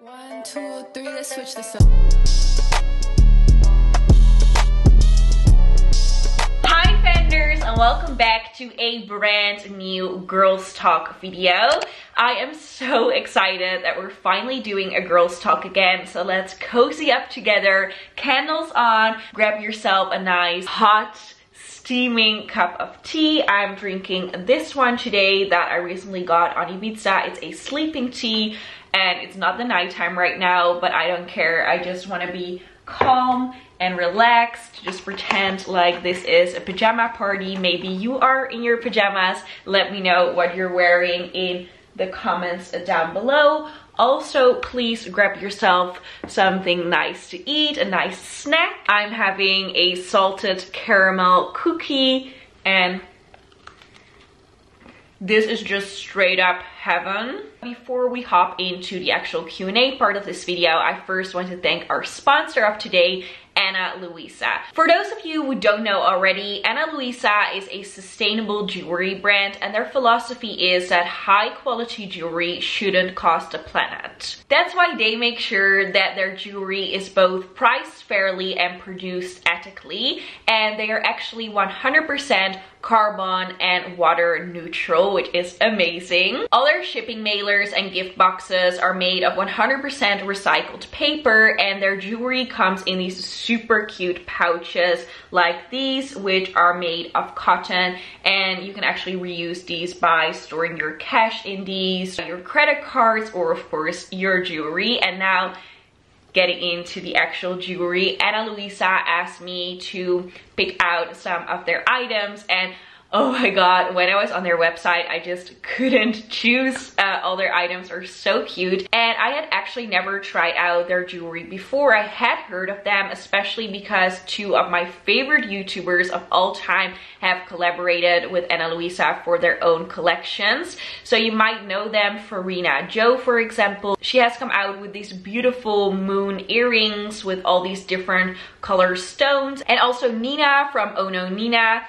One, two, three, let's switch this up. Hi Fenders, and welcome back to a brand new Girls Talk video. I am so excited that we're finally doing a Girls Talk again, so let's cozy up together, candles on, grab yourself a nice hot steaming cup of tea. I'm drinking this one today that I recently got on Ibiza. It's a sleeping tea and it's not the nighttime right now, but I don't care. I just want to be calm and relaxed. Just pretend like this is a pajama party. Maybe you are in your pajamas. Let me know what you're wearing in the comments down below. Also, please grab yourself something nice to eat, a nice snack. I'm having a salted caramel cookie, and this is just straight up heaven. Before we hop into the actual Q&A part of this video, I first want to thank our sponsor of today, Ana Luisa. For those of you who don't know already, Ana Luisa is a sustainable jewelry brand, and their philosophy is that high quality jewelry shouldn't cost the planet. That's why they make sure that their jewelry is both priced fairly and produced ethically, and they are actually 100% carbon and water neutral, which is amazing. All their shipping mailers and gift boxes are made of 100% recycled paper, and their jewelry comes in these super cute pouches like these, which are made of cotton, and you can actually reuse these by storing your cash in these, your credit cards, or of course your jewelry. And now getting into the actual jewelry, Ana Luisa asked me to pick out some of their items, and oh my god, when I was on their website, I just couldn't choose. All their items are so cute, and I had actually never tried out their jewelry before. I had heard of them, especially because two of my favorite YouTubers of all time have collaborated with Ana Luisa for their own collections. So you might know them, Farina Joe, for example. She has come out with these beautiful moon earrings with all these different color stones, and also Nina from Ohnonina.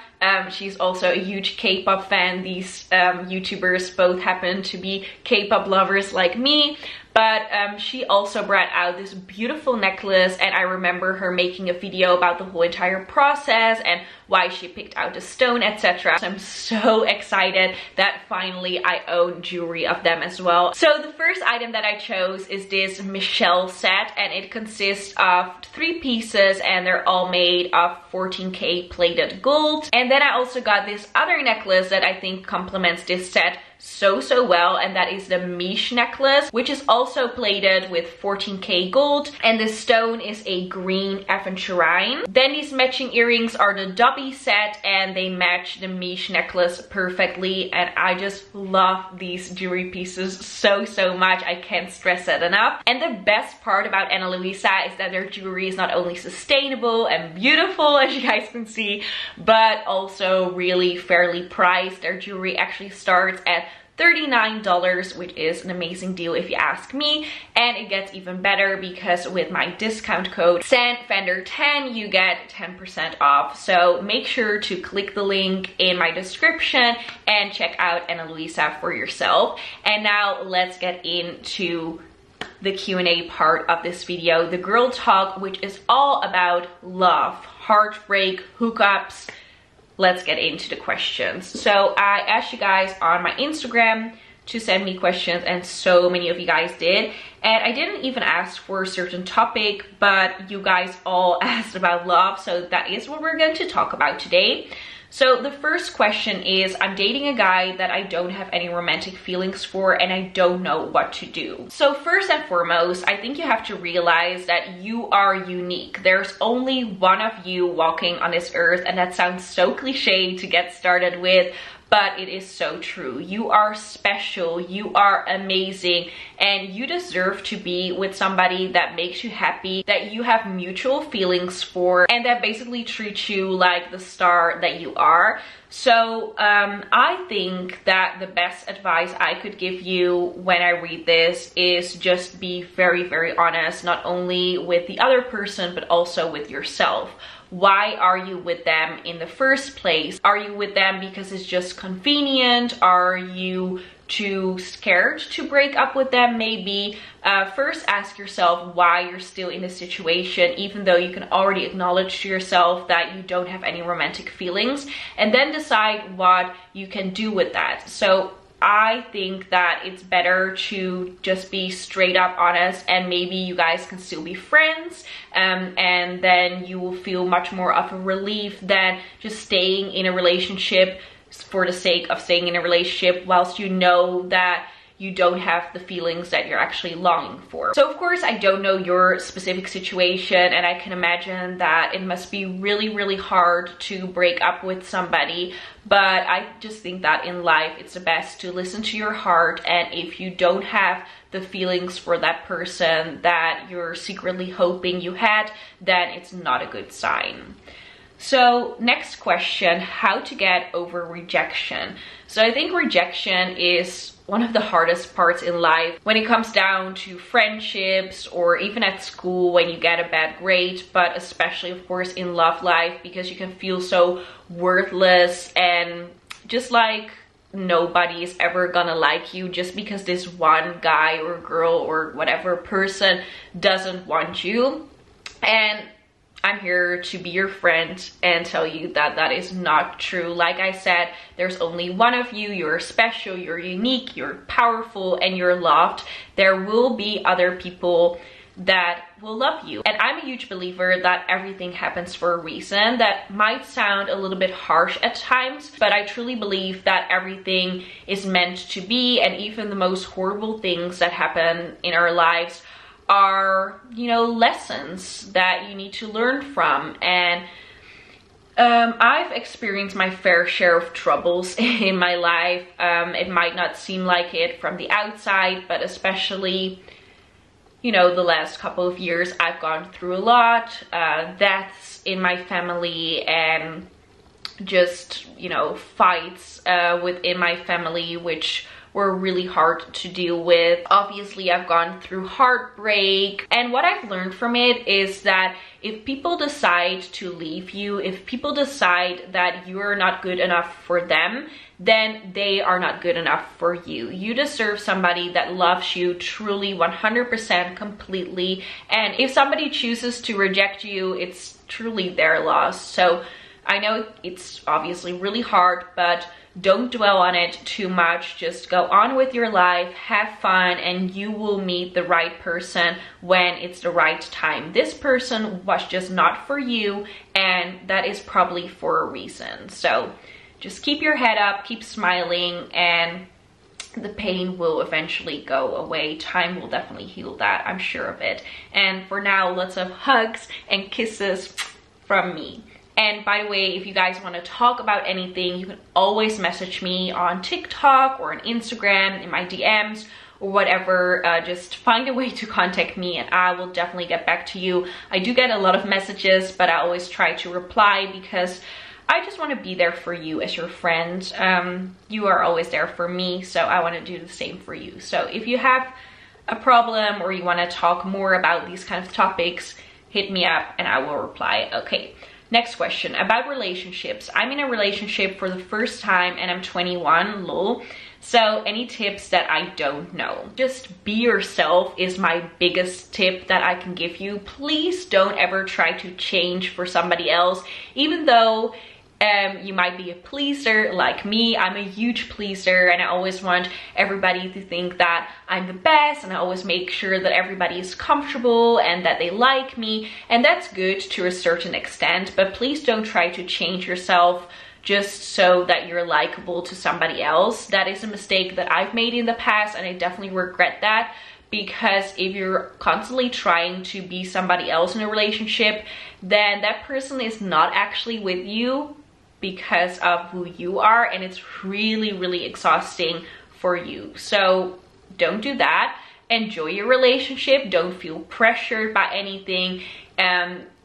She's also a huge K-pop fan. These YouTubers both happen to be K-pop lovers like me. But she also brought out this beautiful necklace, and I remember her making a video about the whole entire process and why she picked out the stone, etc. So I'm so excited that finally I own jewelry of them as well. So the first item that I chose is this Michelle set, and it consists of 3 pieces, and they're all made of 14K plated gold. And then I also got this other necklace that I think complements this set so well, and that is the Miche necklace, which is also plated with 14K gold, and the stone is a green aventurine. Then these matching earrings are the Dobby set, and they match the Miche necklace perfectly, and I just love these jewelry pieces so much. I can't stress it enough. And the best part about Ana Luisa is that their jewelry is not only sustainable and beautiful, as you guys can see, but also really fairly priced. Their jewelry actually starts at $39, which is an amazing deal if you ask me. And it gets even better because with my discount code Sanne Vander 10, you get 10% off. So make sure to click the link in my description and check out Ana Luisa for yourself. And now let's get into the Q&A part of this video, the Girl Talk, which is all about love, heartbreak, hookups. Let's get into the questions. So I asked you guys on my Instagram to send me questions, and so many of you guys did. And I didn't even ask for a certain topic, but you guys all asked about love, so that is what we're going to talk about today. So the first question is, I'm dating a guy that I don't have any romantic feelings for, and I don't know what to do. So first and foremost, I think you have to realize that you are unique. There's only one of you walking on this earth, and that sounds so cliche to get started with, but it is so true. You are special, you are amazing, and you deserve to be with somebody that makes you happy, that you have mutual feelings for, and that basically treats you like the star that you are. So I think that the best advice I could give you when I read this is just be very honest, not only with the other person, but also with yourself. Why are you with them in the first place? Are you with them because it's just convenient? Are you too scared to break up with them, maybe first ask yourself why you're still in this situation, even though you can already acknowledge to yourself that you don't have any romantic feelings, and then decide what you can do with that. So I think that it's better to just be straight up honest, and maybe you guys can still be friends, and then you will feel much more of a relief than just staying in a relationship for the sake of staying in a relationship, whilst you know that you don't have the feelings that you're actually longing for. So of course, I don't know your specific situation, and I can imagine that it must be really, really hard to break up with somebody, but I just think that in life, it's the best to listen to your heart, and if you don't have the feelings for that person that you're secretly hoping you had, then it's not a good sign. So next question, how to get over rejection. So I think rejection is one of the hardest parts in life when it comes down to friendships or even at school when you get a bad grade, but especially of course in love life, because you can feel so worthless and just like nobody is ever gonna like you just because this one guy or girl or whatever person doesn't want you. And I'm here to be your friend and tell you that that is not true. Like I said, there's only one of you. You're special, you're unique, you're powerful, and you're loved. There will be other people that will love you. And I'm a huge believer that everything happens for a reason. That might sound a little bit harsh at times, but I truly believe that everything is meant to be, and even the most horrible things that happen in our lives are, you know, lessons that you need to learn from. And I've experienced my fair share of troubles in my life. It might not seem like it from the outside, but especially, you know, the last couple of years, I've gone through a lot, deaths in my family, and just, you know, fights within my family, which were really hard to deal with. Obviously, I've gone through heartbreak, and what I've learned from it is that if people decide to leave you, if people decide that you're not good enough for them, then they are not good enough for you. You deserve somebody that loves you truly 100% completely, and if somebody chooses to reject you, it's truly their loss. So I know it's obviously really hard, but don't dwell on it too much. Just go on with your life, have fun, and you will meet the right person when it's the right time. This person was just not for you, and that is probably for a reason. So just keep your head up, keep smiling, and the pain will eventually go away. Time will definitely heal that, I'm sure of it. And for now, lots of hugs and kisses from me. And by the way, if you guys want to talk about anything, you can always message me on TikTok or on Instagram, in my DMs or whatever. Just find a way to contact me and I will definitely get back to you. I do get a lot of messages, but I always try to reply because I just want to be there for you as your friend. You are always there for me, so I want to do the same for you. So if you have a problem or you want to talk more about these kind of topics, hit me up and I will reply. Okay. Next question, about relationships. I'm in a relationship for the first time and I'm 21, lol. So any tips that I don't know? Just be yourself is my biggest tip that I can give you. Please don't ever try to change for somebody else, even though you might be a pleaser like me. I'm a huge pleaser and I always want everybody to think that I'm the best, and I always make sure that everybody is comfortable and that they like me, and that's good to a certain extent, but please don't try to change yourself just so that you're likable to somebody else. That is a mistake that I've made in the past, and I definitely regret that, because if you're constantly trying to be somebody else in a relationship, then that person is not actually with you because of who you are, and it's really, really exhausting for you. So don't do that. Enjoy your relationship. Don't feel pressured by anything.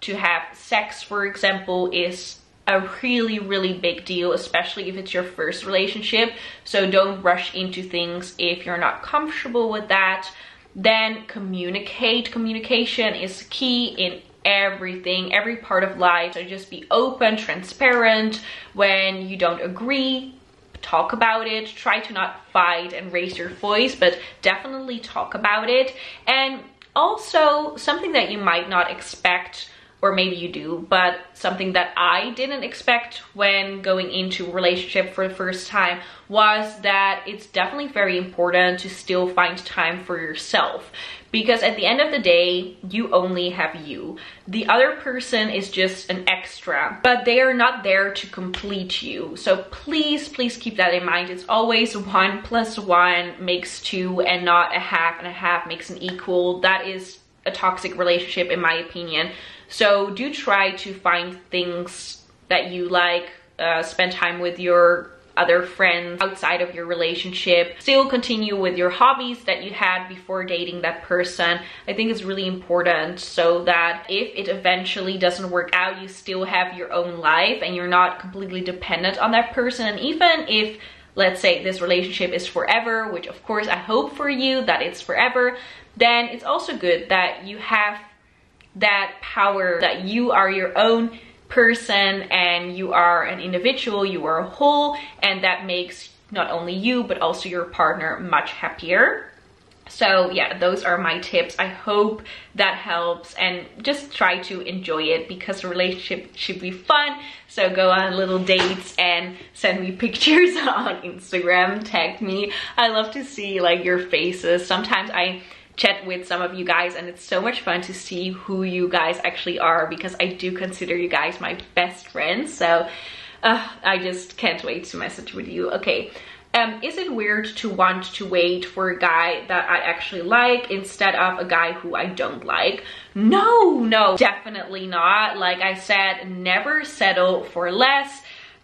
To have sex, for example, is a really, really big deal, especially if it's your first relationship. So don't rush into things if you're not comfortable with that. Then communicate. Communication is key in everything, every part of life. So just be open, transparent. When you don't agree, talk about it. Try to not fight and raise your voice, but definitely talk about it. And also something that you might not expect, or maybe you do, but something that I didn't expect when going into a relationship for the first time was that it's definitely very important to still find time for yourself. Because at the end of the day, you only have you. The other person is just an extra, but they are not there to complete you. So please, please keep that in mind. It's always 1 + 1 makes 2 and not 1/2 and 1/2 makes an equal. That is a toxic relationship, in my opinion. So do try to find things that you like, spend time with your other friends outside of your relationship, still continue with your hobbies that you had before dating that person. I think it's really important so that if it eventually doesn't work out, you still have your own life and you're not completely dependent on that person. And even if, let's say, this relationship is forever, which of course I hope for you that it's forever, then it's also good that you have that power, that you are your own person and you are an individual, you are a whole, and that makes not only you but also your partner much happier. So yeah, those are my tips. I hope that helps, and just try to enjoy it because a relationship should be fun. So go on little dates and send me pictures on Instagram, tag me. I love to see like your faces. Sometimes I chat with some of you guys and it's so much fun to see who you guys actually are, because I do consider you guys my best friends. So I just can't wait to message with you. Okay, is it weird to want to wait for a guy that I actually like instead of a guy who I don't like? No, definitely not. Like I said, never settle for less.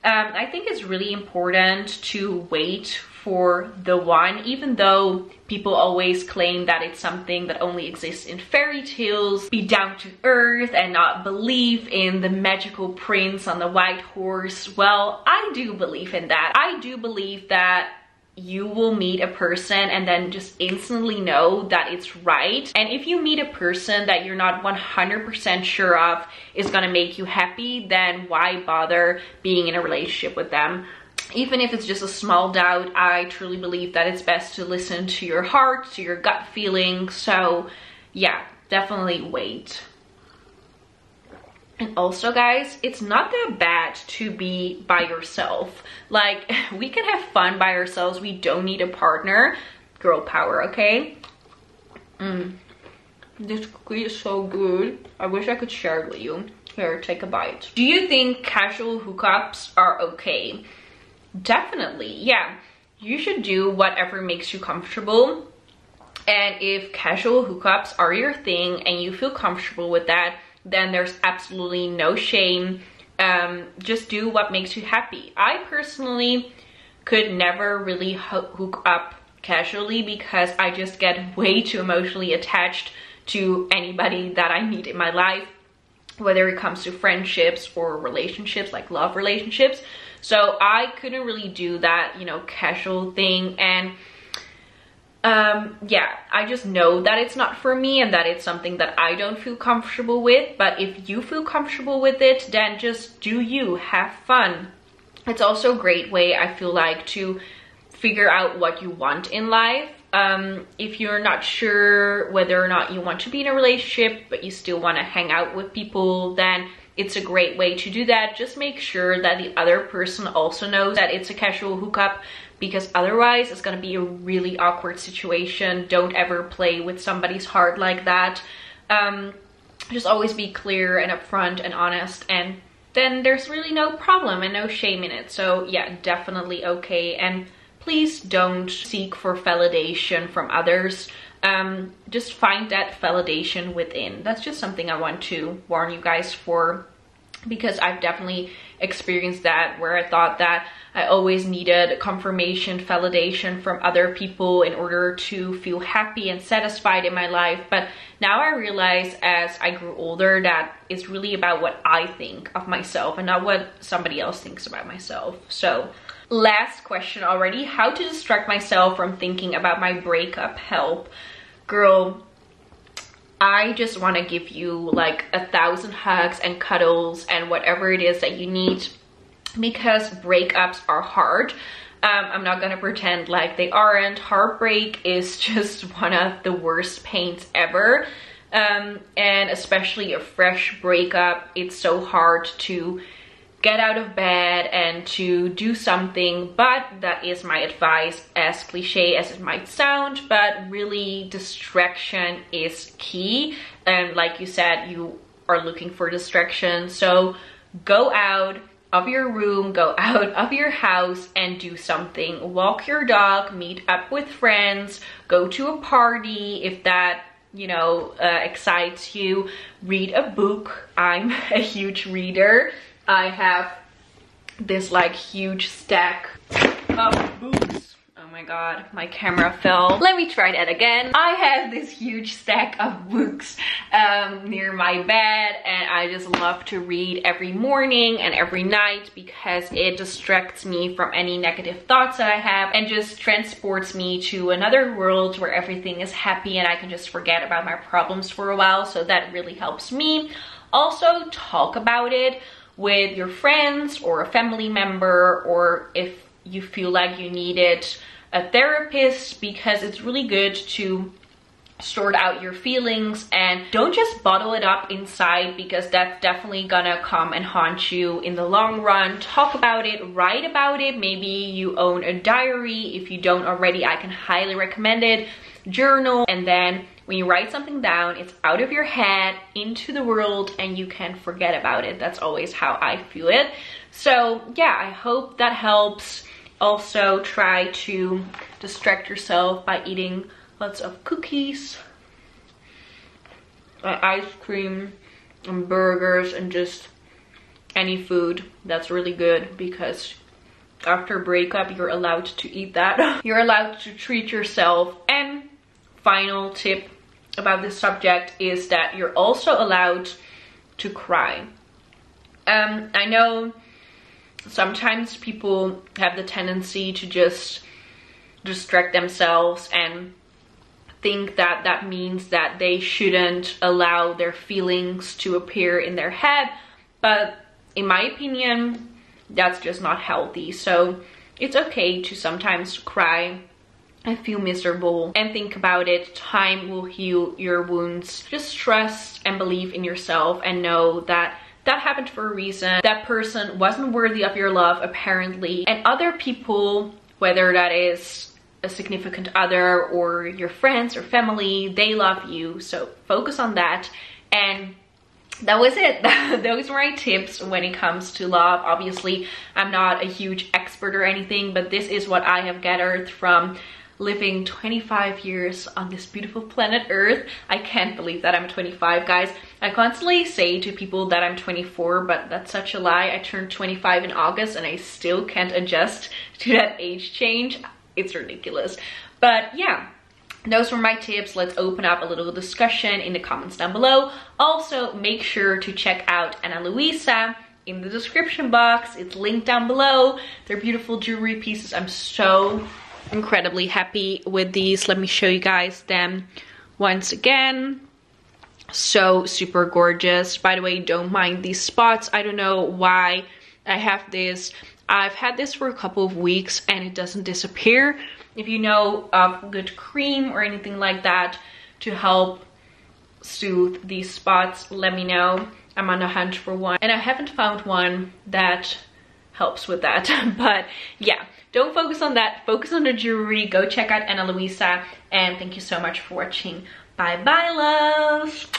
I think it's really important to wait for the one, even though people always claim that it's something that only exists in fairy tales. Be down to earth and not believe in the magical prince on the white horse. Well, I do believe in that. I do believe that you will meet a person and then just instantly know that it's right. And if you meet a person that you're not 100% sure of is gonna make you happy, then why bother being in a relationship with them? Even if it's just a small doubt, I truly believe that it's best to listen to your heart, to your gut feeling. So yeah, definitely wait. And also guys, it's not that bad to be by yourself. Like, we can have fun by ourselves. We don't need a partner. Girl power, okay? This cookie is so good. I wish I could share it with you. Here, take a bite. Do you think casual hookups are okay? Definitely, yeah. You should do whatever makes you comfortable. And if casual hookups are your thing and you feel comfortable with that, then there's absolutely no shame. Just do what makes you happy. I personally could never really hook up casually because I just get way too emotionally attached to anybody that I meet in my life, whether it comes to friendships or relationships, like love relationships. So I couldn't really do that, you know, casual thing. And yeah, I just know that it's not for me and that it's something that I don't feel comfortable with. But if you feel comfortable with it, then just do you, have fun. It's also a great way, I feel like, to figure out what you want in life. If you're not sure whether or not you want to be in a relationship, but you still want to hang out with people, then it's a great way to do that. Just make sure that the other person also knows that it's a casual hookup, because otherwise it's going to be a really awkward situation. Don't ever play with somebody's heart like that. Just always be clear and upfront and honest, and then there's really no problem and no shame in it. So yeah, definitely okay. And please don't seek for validation from others. Just find that validation within. That's just something I want to warn you guys for, because I've definitely experienced that, where I thought that I always needed confirmation, validation from other people in order to feel happy and satisfied in my life. But now I realize as I grew older that it's really about what I think of myself and not what somebody else thinks about myself. So last question already. How to distract myself from thinking about my breakup? Help. Girl, I just want to give you like 1,000 hugs and cuddles and whatever it is that you need, because breakups are hard. I'm not gonna pretend like they aren't. Heartbreak is just one of the worst pains ever, and especially a fresh breakup. It's so hard to get out of bed and to do something, but that is my advice, as cliche as it might sound, but really distraction is key. And like you said, you are looking for distraction, so go out of your room, go out of your house and do something. Walk your dog, meet up with friends, go to a party if that, you know, excites you. Read a book. I'm a huge reader. I have this like huge stack of books. Oh my god, my camera fell. Let me try that again. I have this huge stack of books near my bed, and I just love to read every morning and every night because it distracts me from any negative thoughts that I have and just transports me to another world where everything is happy and I can just forget about my problems for a while. So that really helps me. Also, talk about it with your friends or a family member, or if you feel like you needed a therapist, because it's really good to sort out your feelings and don't just bottle it up inside, because that's definitely gonna come and haunt you in the long run. Talk about it, write about it. Maybe you own a diary. If you don't already, I can highly recommend it. Journal, and then when you write something down, it's out of your head, into the world, and you can forget about it. That's always how I feel it. So yeah, I hope that helps. Also, try to distract yourself by eating lots of cookies, ice cream, and burgers, and just any food that's really good, because after breakup, you're allowed to eat that. You're allowed to treat yourself. And final tip about this subject is that you're also allowed to cry. I know sometimes people have the tendency to just distract themselves and think that that means that they shouldn't allow their feelings to appear in their head, but in my opinion, that's just not healthy. So it's okay to sometimes cry and feel miserable and think about it. Time will heal your wounds. Just trust and believe in yourself and know that that happened for a reason. That person wasn't worthy of your love, apparently, and other people, whether that is a significant other or your friends or family, they love you. So focus on that. And that was it. Those were my tips when it comes to love. Obviously, I'm not a huge expert or anything, but this is what I have gathered from living 25 years on this beautiful planet Earth. I can't believe that I'm 25, guys. I constantly say to people that I'm 24, but that's such a lie. I turned 25 in August and I still can't adjust to that age change. It's ridiculous. But yeah, those were my tips. Let's open up a little discussion in the comments down below. Also, make sure to check out Ana Luisa in the description box. It's linked down below. They're beautiful jewelry pieces. I'm so incredibly happy with these. Let me show you guys them once again. So super gorgeous. By the way, don't mind these spots. I don't know why I have this. I've had this for a couple of weeks and it doesn't disappear. If you know of good cream or anything like that to help soothe these spots, let me know. I'm on a hunt for one and I haven't found one that helps with that. But yeah, don't focus on that. Focus on the jewelry. Go check out Ana Luisa. And thank you so much for watching. Bye bye, loves.